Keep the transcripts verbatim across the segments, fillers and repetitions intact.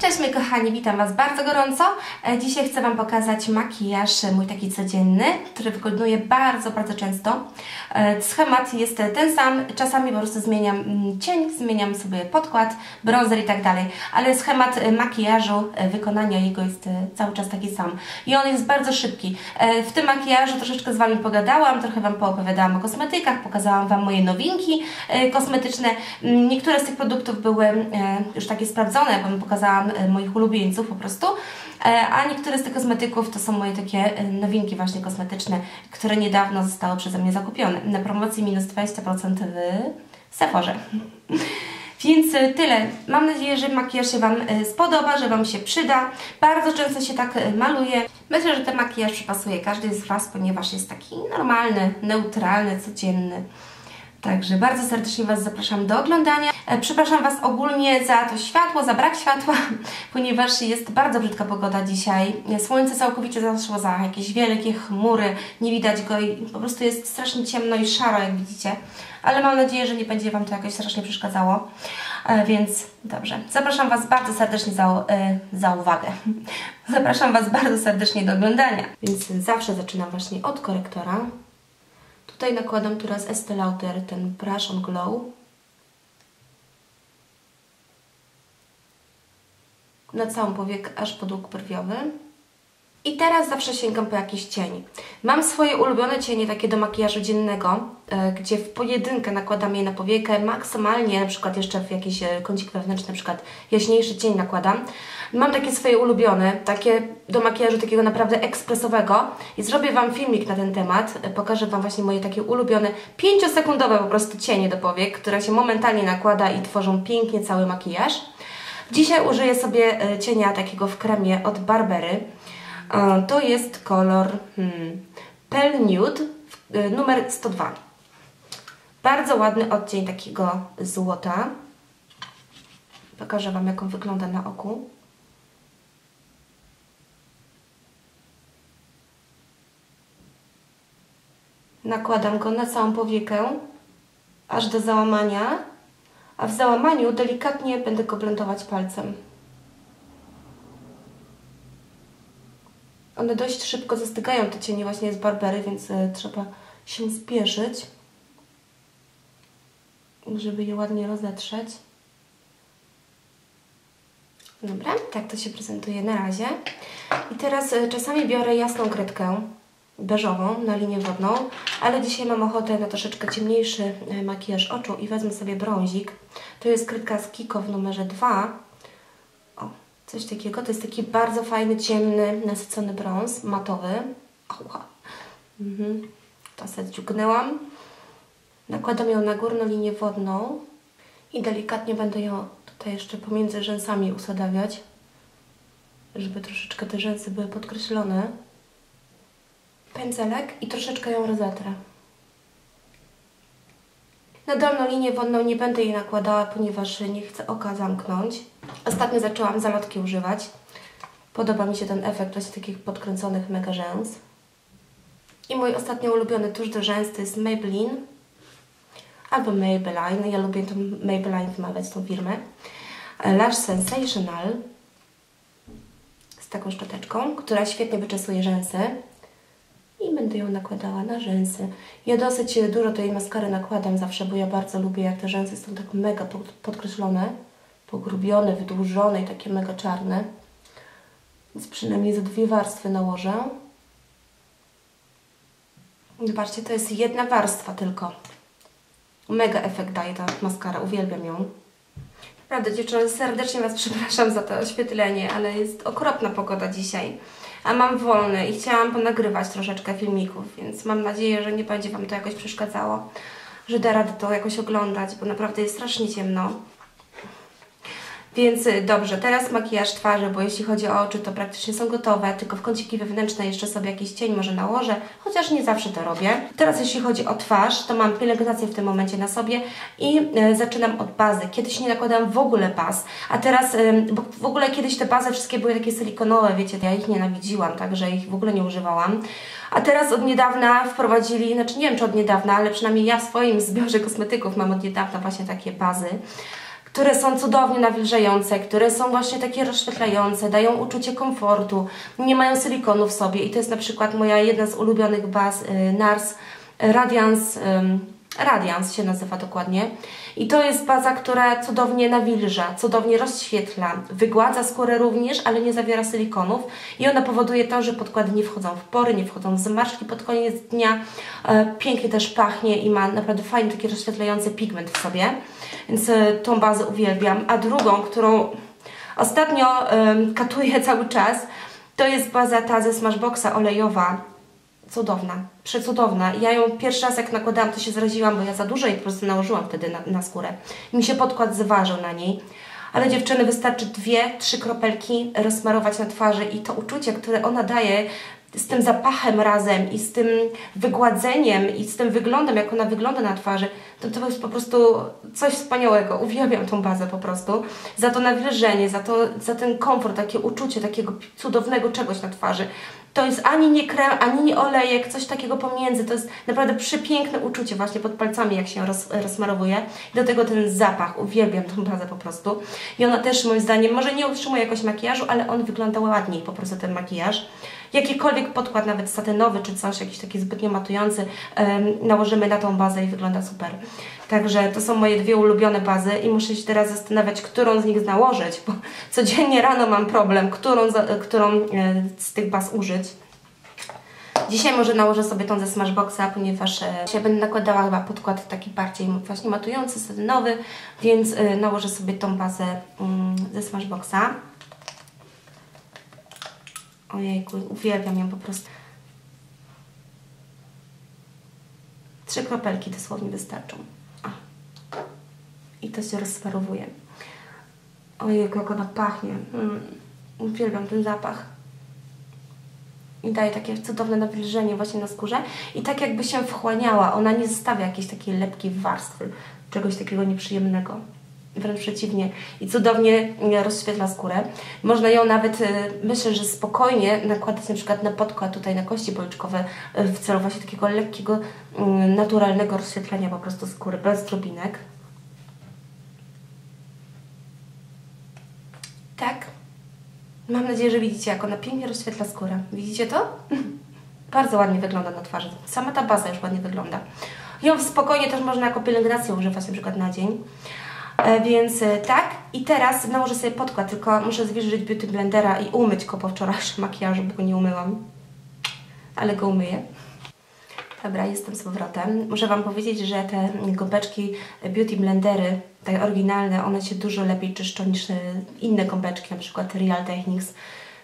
Cześć moi kochani, witam Was bardzo gorąco. Dzisiaj chcę Wam pokazać makijaż mój taki codzienny, który wykonuję bardzo, bardzo często. Schemat jest ten sam, czasami po prostu zmieniam cień, zmieniam sobie podkład, bronzer i tak dalej, ale schemat makijażu, wykonania jego jest cały czas taki sam i on jest bardzo szybki. W tym makijażu troszeczkę z Wami pogadałam, trochę Wam poopowiadałam o kosmetykach, pokazałam Wam moje nowinki kosmetyczne. Niektóre z tych produktów były już takie sprawdzone, jak Wam pokazałam moich ulubieńców po prostu, a niektóre z tych kosmetyków to są moje takie nowinki właśnie kosmetyczne, które niedawno zostały przeze mnie zakupione na promocji minus dwadzieścia procent w Sephorze. Więc tyle. Mam nadzieję, że makijaż się Wam spodoba, że Wam się przyda. Bardzo często się tak maluję. Myślę, że ten makijaż przypasuje każdy z Was, ponieważ jest taki normalny, neutralny, codzienny. Także bardzo serdecznie Was zapraszam do oglądania. Przepraszam Was ogólnie za to światło, za brak światła, ponieważ jest bardzo brzydka pogoda dzisiaj. Słońce całkowicie zaszło za jakieś wielkie chmury, nie widać go i po prostu jest strasznie ciemno i szaro, jak widzicie. Ale mam nadzieję, że nie będzie Wam to jakoś strasznie przeszkadzało. Więc dobrze, zapraszam Was bardzo serdecznie za, za uwagę. Zapraszam Was bardzo serdecznie do oglądania. Więc zawsze zaczynam właśnie od korektora. Tutaj nakładam teraz Estée Lauder, ten Brush on Glow. Na całą powiekę, aż pod łuk brwiowy. I teraz zawsze sięgam po jakiś cień. Mam swoje ulubione cienie takie do makijażu dziennego, gdzie w pojedynkę nakładam je na powiekę, maksymalnie na przykład jeszcze w jakiś kącik wewnętrzny, na przykład jaśniejszy cień nakładam. Mam takie swoje ulubione, takie do makijażu takiego naprawdę ekspresowego i zrobię Wam filmik na ten temat. Pokażę Wam właśnie moje takie ulubione, pięciosekundowe po prostu cienie do powiek, które się momentalnie nakłada i tworzą pięknie cały makijaż. Dzisiaj użyję sobie cienia takiego w kremie od Barbery. To jest kolor hmm, Pale Nude numer sto dwa. Bardzo ładny odcień takiego złota. Pokażę Wam, jak on wygląda na oku. Nakładam go na całą powiekę, aż do załamania, a w załamaniu delikatnie będę go blendować palcem. One dość szybko zastygają, te cienie właśnie z Barbery, więc y, trzeba się spieszyć, żeby je ładnie rozetrzeć. Dobra, tak to się prezentuje na razie. I teraz y, czasami biorę jasną kredkę beżową na linię wodną, ale dzisiaj mam ochotę na troszeczkę ciemniejszy y, makijaż oczu i wezmę sobie brązik. To jest kredka z Kiko w numerze dwa. Coś takiego. To jest taki bardzo fajny, ciemny, nasycony brąz, matowy. Oła. Mhm. To sobie dziugnęłam. Nakładam ją na górną linię wodną i delikatnie będę ją tutaj jeszcze pomiędzy rzęsami usadawiać, żeby troszeczkę te rzęsy były podkreślone. Pędzelek i troszeczkę ją rozetrę. Na dolną linię wodną nie będę jej nakładała, ponieważ nie chcę oka zamknąć. Ostatnio zaczęłam zalotki używać. Podoba mi się ten efekt właśnie takich podkręconych mega rzęs. I mój ostatnio ulubiony tusz do rzęs to jest Maybelline albo Maybelline. Ja lubię tą Maybelline wymawiać, tą firmę. Lash Sensational z taką szczoteczką, która świetnie wyczesuje rzęsy. I będę ją nakładała na rzęsy. Ja dosyć dużo tej maskary nakładam zawsze, bo ja bardzo lubię, jak te rzęsy są tak mega podkreślone, pogrubione, wydłużone i takie mega czarne. Więc przynajmniej za dwie warstwy nałożę. Zobaczcie, to jest jedna warstwa tylko. Mega efekt daje ta maskara, uwielbiam ją. Naprawdę dziewczyny, serdecznie Was przepraszam za to oświetlenie, ale jest okropna pogoda dzisiaj. A mam wolny i chciałam ponagrywać troszeczkę filmików, więc mam nadzieję, że nie będzie Wam to jakoś przeszkadzało, że da radę to jakoś oglądać, bo naprawdę jest strasznie ciemno. Więc dobrze, teraz makijaż twarzy, bo jeśli chodzi o oczy, to praktycznie są gotowe, tylko w kąciki wewnętrzne jeszcze sobie jakiś cień może nałożę, chociaż nie zawsze to robię. Teraz jeśli chodzi o twarz, to mam pielęgnację w tym momencie na sobie i e, zaczynam od bazy. Kiedyś nie nakładałam w ogóle baz, a teraz, e, bo w ogóle kiedyś te bazy wszystkie były takie silikonowe, wiecie, ja ich nienawidziłam, także ich w ogóle nie używałam. A teraz od niedawna wprowadzili, znaczy nie wiem czy od niedawna, ale przynajmniej ja w swoim zbiorze kosmetyków mam od niedawna właśnie takie bazy, które są cudownie nawilżające, które są właśnie takie rozświetlające, dają uczucie komfortu, nie mają silikonu w sobie i to jest na przykład moja jedna z ulubionych baz y, Nars Radiance, y, Radiance się nazywa dokładnie i to jest baza, która cudownie nawilża, cudownie rozświetla, wygładza skórę również, ale nie zawiera silikonów i ona powoduje to, że podkłady nie wchodzą w pory, nie wchodzą w zmarszki pod koniec dnia, y, pięknie też pachnie i ma naprawdę fajny taki rozświetlający pigment w sobie. Więc tą bazę uwielbiam. A drugą, którą ostatnio ym, katuję cały czas, to jest baza ta ze Smashboxa olejowa. Cudowna, przecudowna. Ja ją pierwszy raz jak nakładałam, to się zraziłam, bo ja za dużo jej po prostu nałożyłam wtedy na, na skórę. Mi się podkład zważył na niej. Ale dziewczyny, wystarczy dwie, trzy kropelki rozsmarować na twarzy i to uczucie, które ona daje z tym zapachem razem i z tym wygładzeniem i z tym wyglądem, jak ona wygląda na twarzy, to to jest po prostu coś wspaniałego. Uwielbiam tą bazę po prostu. Za to nawilżenie, za, to, za ten komfort, takie uczucie takiego cudownego czegoś na twarzy. To jest ani nie krem, ani nie olejek, coś takiego pomiędzy. To jest naprawdę przepiękne uczucie właśnie pod palcami, jak się roz, rozmarowuje. I do tego ten zapach. Uwielbiam tą bazę po prostu. I ona też moim zdaniem, może nie utrzymuje jakoś makijażu, ale on wygląda ładniej po prostu ten makijaż. Jakikolwiek podkład, nawet satynowy, czy coś, jakiś taki zbytnio matujący, ym, nałożymy na tą bazę i wygląda super. Także to są moje dwie ulubione bazy i muszę się teraz zastanawiać, którą z nich nałożyć, bo codziennie rano mam problem, którą, za, którą yy, z tych baz użyć. Dzisiaj może nałożę sobie tą ze Smashboxa, ponieważ dzisiaj będę nakładała chyba podkład taki bardziej właśnie matujący, satynowy, więc yy, nałożę sobie tą bazę yy, ze Smashboxa. Ojejku, uwielbiam ją po prostu. Trzy kropelki dosłownie wystarczą. A. I to się rozsmarowuje. Ojejku, jak ona pachnie. Mm. Uwielbiam ten zapach. I daje takie cudowne nawilżenie właśnie na skórze. I tak jakby się wchłaniała. Ona nie zostawia jakiejś takiej lepkiej warstwy. Czegoś takiego nieprzyjemnego. Wręcz przeciwnie. I cudownie rozświetla skórę. Można ją nawet, myślę, że spokojnie nakładać na przykład na podkład tutaj na kości policzkowe w celu właśnie takiego lekkiego, naturalnego rozświetlenia po prostu skóry, bez drobinek. Tak. Mam nadzieję, że widzicie, jak ona pięknie rozświetla skórę. Widzicie to? Bardzo ładnie wygląda na twarzy. Sama ta baza już ładnie wygląda. Ją spokojnie też można jako pielęgnację używać na przykład na dzień. Więc tak, i teraz nałożę sobie podkład, tylko muszę zwilżyć Beauty Blendera i umyć go po wczorajszym makijażu, bo go nie umyłam, ale go umyję. Dobra, jestem z powrotem. Muszę Wam powiedzieć, że te gąbeczki Beauty Blendery, te oryginalne, one się dużo lepiej czyszczą niż inne gąbeczki, na przykład Real Techniques.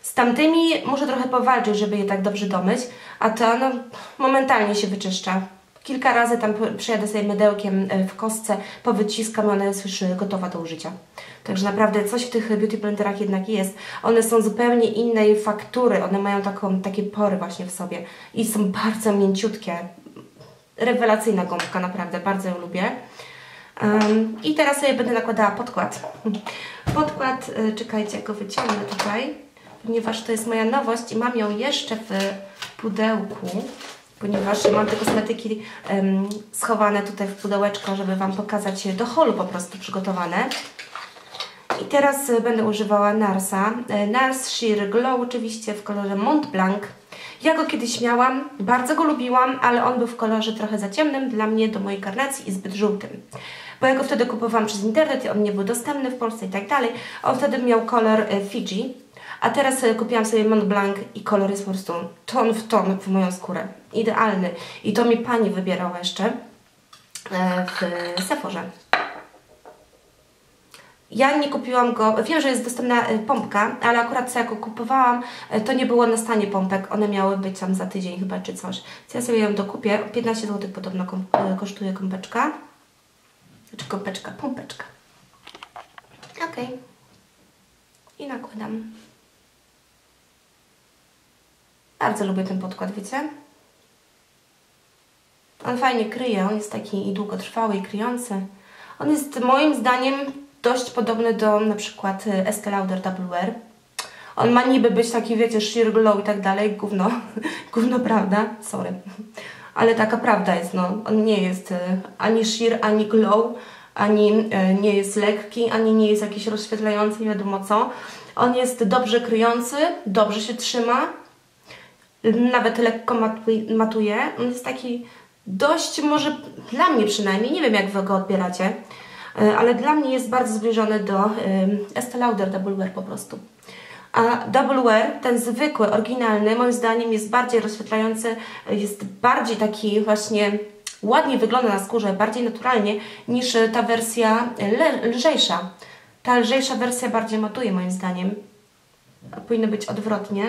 Z tamtymi muszę trochę powalczyć, żeby je tak dobrze domyć, a to no, momentalnie się wyczyszcza. Kilka razy tam przejadę sobie mydełkiem w kostce, powyciskam, ona jest już gotowa do użycia. Także naprawdę coś w tych beauty blenderach jednak jest. One są zupełnie innej faktury, one mają taką, takie pory właśnie w sobie i są bardzo mięciutkie. Rewelacyjna gąbka, naprawdę, bardzo ją lubię. Um, I teraz sobie będę nakładała podkład. Podkład, czekajcie, go wyciągnę tutaj, ponieważ to jest moja nowość i mam ją jeszcze w pudełku. Ponieważ mam te kosmetyki um, schowane tutaj w pudełeczko, żeby Wam pokazać do holu po prostu przygotowane. I teraz będę używała Narsa. Nars Sheer Glow oczywiście w kolorze Mont Blanc. Ja go kiedyś miałam, bardzo go lubiłam, ale on był w kolorze trochę za ciemnym dla mnie, do mojej karnacji i zbyt żółtym. Bo ja go wtedy kupowałam przez internet i on nie był dostępny w Polsce i tak dalej. On wtedy miał kolor Fiji. A teraz kupiłam sobie Mont Blanc i kolor jest po prostu ton w ton w moją skórę. Idealny. I to mi pani wybierała jeszcze w Sephorze. Ja nie kupiłam go, wiem, że jest dostępna pompka, ale akurat co ja go kupowałam, to nie było na stanie pompek. One miały być tam za tydzień chyba czy coś. Więc ja sobie ją dokupię. piętnaście złotych podobno kosztuje kąpeczka. Znaczy kąpeczka, pompeczka. Okej. Okay. I nakładam. Bardzo lubię ten podkład, wiecie? On fajnie kryje, on jest taki i długotrwały, i kryjący. On jest moim zdaniem dość podobny do na przykład Estée Lauder Double Wear. On ma niby być taki, wiecie, sheer glow i tak dalej, gówno, gówno prawda, sorry. Ale taka prawda jest, no, on nie jest ani sheer, ani glow, ani nie jest lekki, ani nie jest jakiś rozświetlający, nie wiadomo co. On jest dobrze kryjący, dobrze się trzyma, nawet lekko matuje. On jest taki dość, może dla mnie przynajmniej, nie wiem jak Wy go odbieracie, ale dla mnie jest bardzo zbliżony do Estée Lauder Double Wear po prostu. A Double Wear, ten zwykły, oryginalny, moim zdaniem jest bardziej rozświetlający, jest bardziej taki właśnie, ładnie wygląda na skórze, bardziej naturalnie niż ta wersja le, lżejsza. Ta lżejsza wersja bardziej matuje moim zdaniem. Powinno być odwrotnie.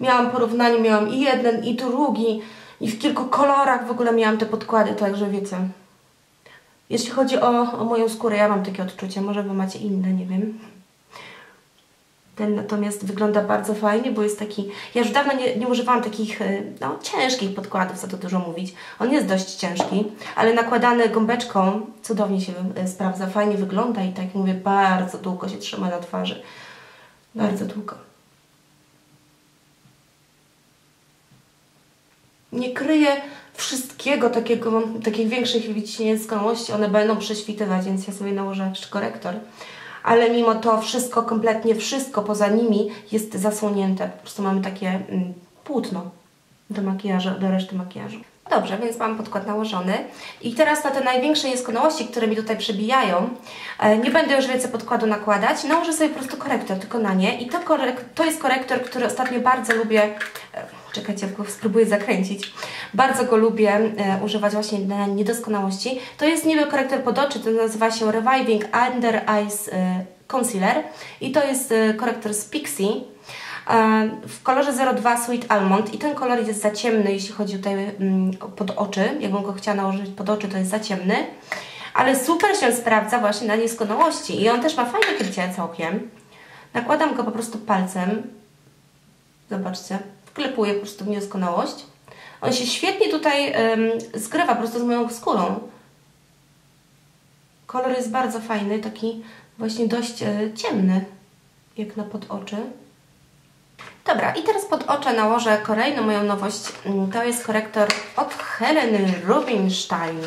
Miałam porównanie, miałam i jeden, i drugi, i w kilku kolorach w ogóle miałam te podkłady, także wiecie. Jeśli chodzi o, o moją skórę, ja mam takie odczucie, może Wy macie inne, nie wiem. Ten natomiast wygląda bardzo fajnie, bo jest taki... Ja już dawno nie, nie używałam takich no, ciężkich podkładów, co tu dużo mówić. On jest dość ciężki, ale nakładany gąbeczką cudownie się sprawdza, fajnie wygląda i tak jak mówię, bardzo długo się trzyma na twarzy. Bardzo długo. Nie kryje wszystkiego takiego, takich większych wicinkości, one będą prześwitywać, więc ja sobie nałożę jeszcze korektor. Ale mimo to wszystko, kompletnie wszystko poza nimi jest zasłonięte. Po prostu mamy takie mm, płótno do makijażu, do reszty makijażu. Dobrze, więc mam podkład nałożony. I teraz na te największe nieskonałości, które mi tutaj przebijają, e, nie będę już więcej podkładu nakładać. Nałożę sobie po prostu korektor, tylko na nie. I to, korek to jest korektor, który ostatnio bardzo lubię... E, czekajcie, spróbuję zakręcić. Bardzo go lubię e, używać właśnie na niedoskonałości. To jest niby korektor pod oczy, to nazywa się Reviving Under Eyes e, Concealer. I to jest e, korektor z Pixie e, w kolorze zero dwa Sweet Almond. I ten kolor jest za ciemny, jeśli chodzi tutaj mm, pod oczy. Jakbym go chciała nałożyć pod oczy, to jest za ciemny. Ale super się sprawdza właśnie na niedoskonałości. I on też ma fajne krycie całkiem. Nakładam go po prostu palcem. Zobaczcie. Wklepuję po prostu w niedoskonałość. On się świetnie tutaj ym, zgrywa po prostu z moją skórą. Kolor jest bardzo fajny, taki właśnie dość y, ciemny, jak na pod oczy. Dobra, i teraz pod oczy nałożę kolejną moją nowość. To jest korektor od Heleny Rubinstein,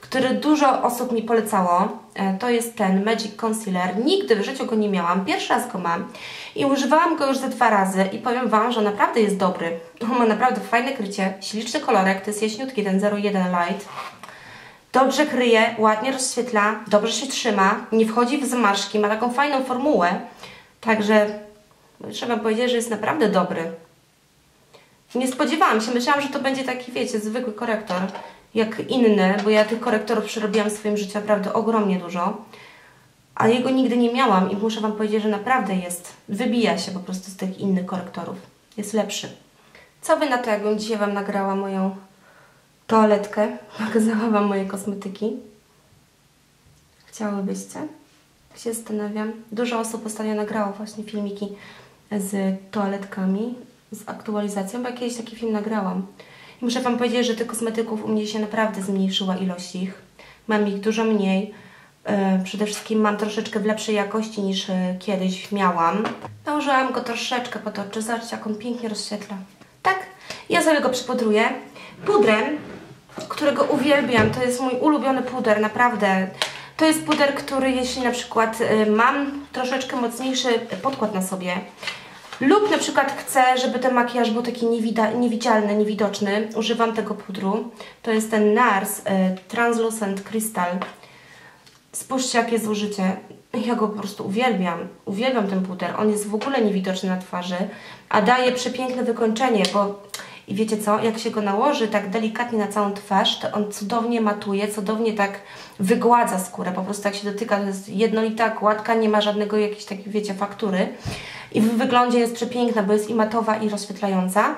który dużo osób mi polecało. To jest ten Magic Concealer. Nigdy w życiu go nie miałam. Pierwszy raz go mam. I używałam go już ze dwa razy. I powiem Wam, że naprawdę jest dobry. On ma naprawdę fajne krycie. Śliczny kolorek. To jest jaśniutki, ten zero jeden Light. Dobrze kryje, ładnie rozświetla, dobrze się trzyma. Nie wchodzi w zmarszki. Ma taką fajną formułę. Także trzeba powiedzieć, że jest naprawdę dobry. Nie spodziewałam się. Myślałam, że to będzie taki, wiecie, zwykły korektor. Jak inne, bo ja tych korektorów przerobiłam w swoim życiu naprawdę ogromnie dużo, ale jego nigdy nie miałam i muszę Wam powiedzieć, że naprawdę jest, wybija się po prostu z tych innych korektorów, jest lepszy. Co Wy na to, jakbym dzisiaj Wam nagrała moją toaletkę, pokazała Wam moje kosmetyki? Chciałybyście? Się zastanawiam. Dużo osób ostatnio nagrało właśnie filmiki z toaletkami, z aktualizacją, bo ja kiedyś taki film nagrałam. I muszę Wam powiedzieć, że tych kosmetyków u mnie się naprawdę zmniejszyła ilość ich. Mam ich dużo mniej. Przede wszystkim mam troszeczkę w lepszej jakości niż kiedyś miałam. Nałożyłam go troszeczkę pod oczy. Zobaczcie, jak on pięknie rozświetla. Tak? Ja sobie go przypudruję pudrem, którego uwielbiam. To jest mój ulubiony puder, naprawdę. To jest puder, który jeśli na przykład mam troszeczkę mocniejszy podkład na sobie, lub na przykład chcę, żeby ten makijaż był taki niewidzialny, niewidoczny. Używam tego pudru. To jest ten NARS y, Translucent Crystal. Spójrzcie, jakie jest użycie. Ja go po prostu uwielbiam. Uwielbiam ten puder. On jest w ogóle niewidoczny na twarzy, a daje przepiękne wykończenie, bo i wiecie co, jak się go nałoży tak delikatnie na całą twarz, to on cudownie matuje, cudownie tak wygładza skórę. Po prostu jak się dotyka, to jest jednolita, gładka, nie ma żadnego jakiejś takiej, wiecie, faktury. I w wyglądzie jest przepiękna, bo jest i matowa, i rozświetlająca.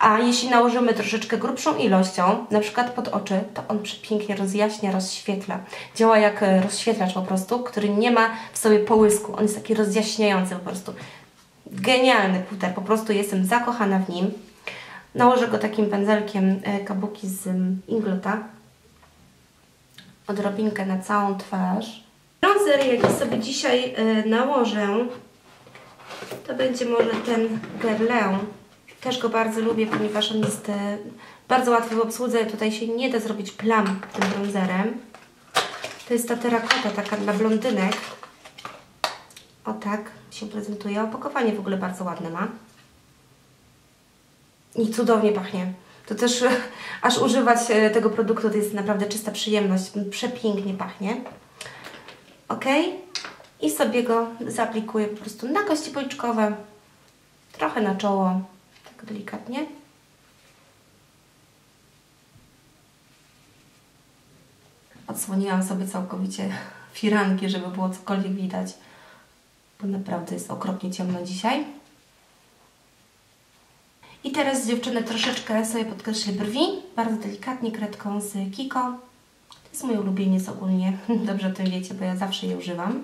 A jeśli nałożymy troszeczkę grubszą ilością, na przykład pod oczy, to on przepięknie rozjaśnia, rozświetla. Działa jak rozświetlacz po prostu, który nie ma w sobie połysku. On jest taki rozjaśniający po prostu. Genialny puder, po prostu jestem zakochana w nim. Nałożę go takim pędzelkiem kabuki z Inglota. Odrobinkę na całą twarz. Bronzer, jaki sobie dzisiaj nałożę, to będzie może ten Guerlain. Też go bardzo lubię, ponieważ on jest bardzo łatwy w obsłudze. Tutaj się nie da zrobić plam tym bronzerem. To jest ta terakota, taka dla blondynek. O tak się prezentuje. Opakowanie w ogóle bardzo ładne ma. I cudownie pachnie. To też aż używać tego produktu to jest naprawdę czysta przyjemność. Przepięknie pachnie. Ok. I sobie go zaaplikuję po prostu na kości policzkowe. Trochę na czoło. Tak delikatnie. Odsłoniłam sobie całkowicie firanki, żeby było cokolwiek widać. Bo naprawdę jest okropnie ciemno dzisiaj. I teraz dziewczyny troszeczkę sobie podkreślę brwi. Bardzo delikatnie kredką z Kiko. To jest mój ulubieniec ogólnie. Dobrze o tym wiecie, bo ja zawsze je używam.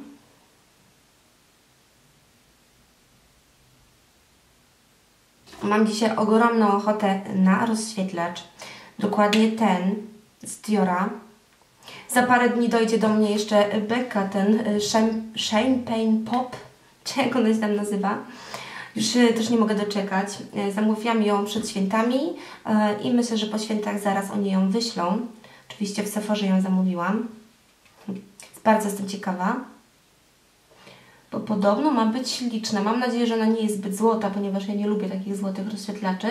Mam dzisiaj ogromną ochotę na rozświetlacz. Dokładnie ten z Diora. Za parę dni dojdzie do mnie jeszcze Becca, ten Champagne Pop, czy jak ona się tam nazywa. Już też nie mogę doczekać. Zamówiłam ją przed świętami i myślę, że po świętach zaraz oni ją wyślą. Oczywiście w Sephorze ją zamówiłam. Bardzo jestem ciekawa. Bo podobno ma być śliczna. Mam nadzieję, że ona nie jest zbyt złota, ponieważ ja nie lubię takich złotych rozświetlaczy.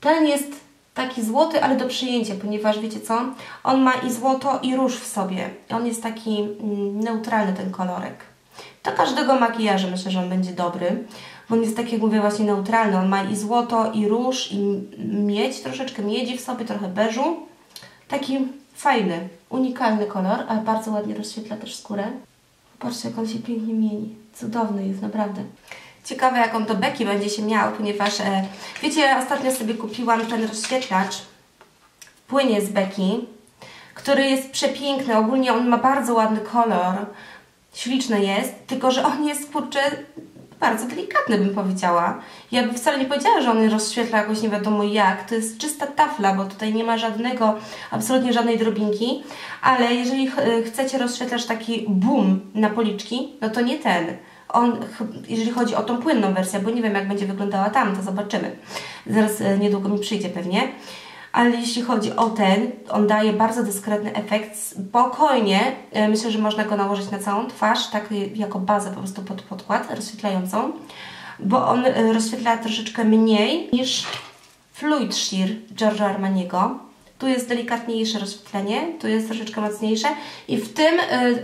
Ten jest taki złoty, ale do przyjęcia, ponieważ wiecie co? On ma i złoto, i róż w sobie. On jest taki neutralny, ten kolorek. Do każdego makijażu myślę, że on będzie dobry. Bo on jest taki, jak mówię, właśnie neutralny. On ma i złoto, i róż, i miedź, troszeczkę miedzi w sobie, trochę beżu. Taki fajny, unikalny kolor, a bardzo ładnie rozświetla też skórę. Popatrzcie, jak on się pięknie mieni. Cudowny jest, naprawdę. Ciekawe, jaką to Becki będzie się miała, ponieważ e, wiecie, ostatnio sobie kupiłam ten rozświetlacz w płynie z Becki, który jest przepiękny, ogólnie on ma bardzo ładny kolor, śliczny jest, tylko że on jest, kurczę, bardzo delikatny, bym powiedziała. Ja bym wcale nie powiedziała, że on rozświetla jakoś nie wiadomo jak, to jest czysta tafla, bo tutaj nie ma żadnego, absolutnie żadnej drobinki, ale jeżeli chcecie rozświetlacz taki boom na policzki, no to nie ten. On, jeżeli chodzi o tą płynną wersję, bo nie wiem jak będzie wyglądała tam, to zobaczymy. Zaraz niedługo mi przyjdzie pewnie. Ale jeśli chodzi o ten, on daje bardzo dyskretny efekt. Spokojnie, myślę, że można go nałożyć na całą twarz, tak jako bazę po prostu pod podkład rozświetlającą. Bo on rozświetla troszeczkę mniej niż Fluid Sheer Giorgio Armaniego. Tu jest delikatniejsze rozświetlenie, tu jest troszeczkę mocniejsze. I w tym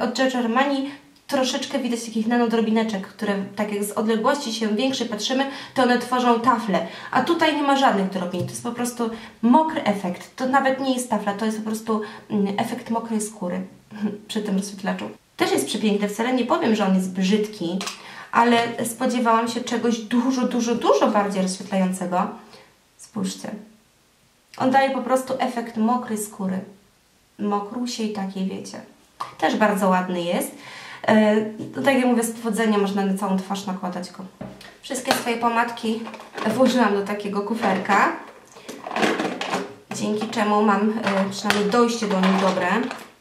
od Giorgio Armani troszeczkę widać takich nanodrobineczek, które tak jak z odległości się większej patrzymy, to one tworzą taflę. A tutaj nie ma żadnych drobin, to jest po prostu mokry efekt. To nawet nie jest tafla, to jest po prostu efekt mokrej skóry przy tym rozświetlaczu. Też jest przepiękny, wcale nie powiem, że on jest brzydki, ale spodziewałam się czegoś dużo, dużo, dużo bardziej rozświetlającego. Spójrzcie. On daje po prostu efekt mokrej skóry. Mokrusiej takiej, wiecie. Też bardzo ładny jest. To tak jak mówię, z powodzeniem można na całą twarz nakładać go. Wszystkie swoje pomadki włożyłam do takiego kuferka, dzięki czemu mam przynajmniej dojście do nich dobre.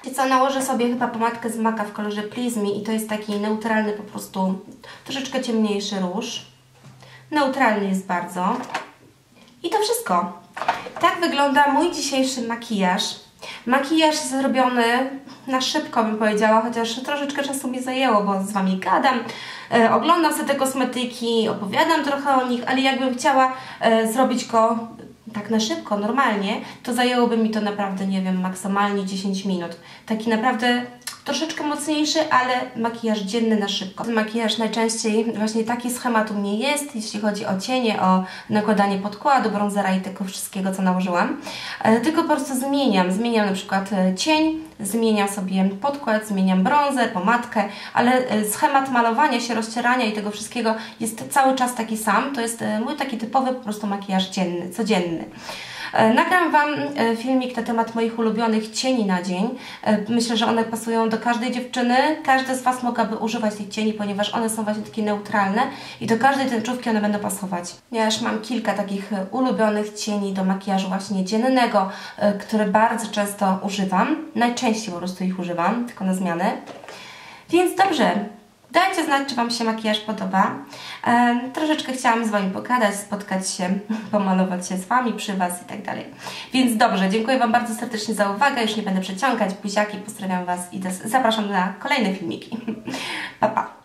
I co, nałożę sobie chyba pomadkę z Maca w kolorze Please Me i to jest taki neutralny po prostu, troszeczkę ciemniejszy róż. Neutralny jest bardzo. I to wszystko. Tak wygląda mój dzisiejszy makijaż. Makijaż zrobiony na szybko, bym powiedziała, chociaż troszeczkę czasu mi zajęło, bo z Wami gadam, e, oglądam sobie te kosmetyki, opowiadam trochę o nich, ale jakbym chciała e, zrobić go tak na szybko, normalnie, to zajęłoby mi to naprawdę, nie wiem, maksymalnie dziesięć minut. Taki naprawdę troszeczkę mocniejszy, ale makijaż dzienny na szybko. Ten makijaż najczęściej, właśnie taki schemat u mnie jest, jeśli chodzi o cienie, o nakładanie podkładu, brązera i tego wszystkiego, co nałożyłam. Tylko po prostu zmieniam. Zmieniam na przykład cień, zmieniam sobie podkład, zmieniam brązer, pomadkę, ale schemat malowania się, rozcierania i tego wszystkiego jest cały czas taki sam. To jest mój taki typowy po prostu makijaż dzienny, codzienny. Nagram Wam filmik na temat moich ulubionych cieni na dzień. Myślę, że one pasują do każdej dziewczyny. Każdy z Was mogłaby używać tych cieni, ponieważ one są właśnie takie neutralne i do każdej tęczówki one będą pasować. Ja już mam kilka takich ulubionych cieni do makijażu właśnie dziennego, które bardzo często używam. Najczęściej po prostu ich używam, tylko na zmianę. Więc dobrze. Dajcie znać, czy Wam się makijaż podoba. E, troszeczkę chciałam z Wami pogadać, spotkać się, pomalować się z Wami, przy Was i tak dalej. Więc dobrze, dziękuję Wam bardzo serdecznie za uwagę. Już nie będę przeciągać. Buziaki, pozdrawiam Was i też zapraszam na kolejne filmiki. Pa, pa!